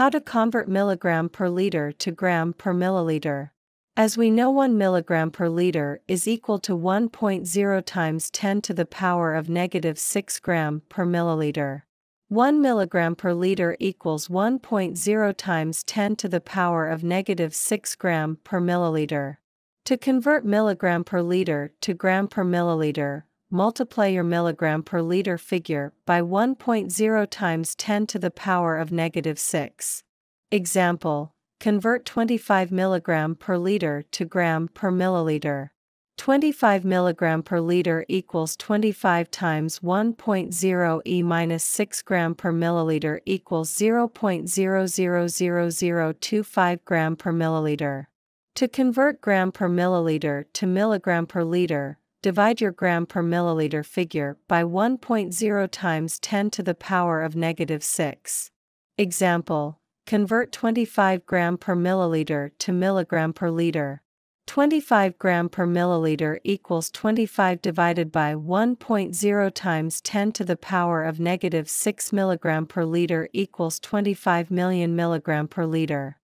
How to convert milligram per liter to gram per milliliter. As we know, 1 milligram per liter is equal to 1.0 times 10 to the power of negative 6 gram per milliliter. 1 milligram per liter equals 1.0 times 10 to the power of negative 6 gram per milliliter. To convert milligram per liter to gram per milliliter, multiply your milligram per liter figure by 1.0 times 10 to the power of negative 6. Example, convert 25 milligram per liter to gram per milliliter. 25 milligram per liter equals 25 times 1.0 e minus 6 gram per milliliter equals 0.000025 gram per milliliter. To convert gram per milliliter to milligram per liter, divide your gram per milliliter figure by 1.0 times 10 to the power of negative 6. Example, convert 25 gram per milliliter to milligram per liter. 25 gram per milliliter equals 25 divided by 1.0 times 10 to the power of negative 6 milligram per liter equals 25 million milligram per liter.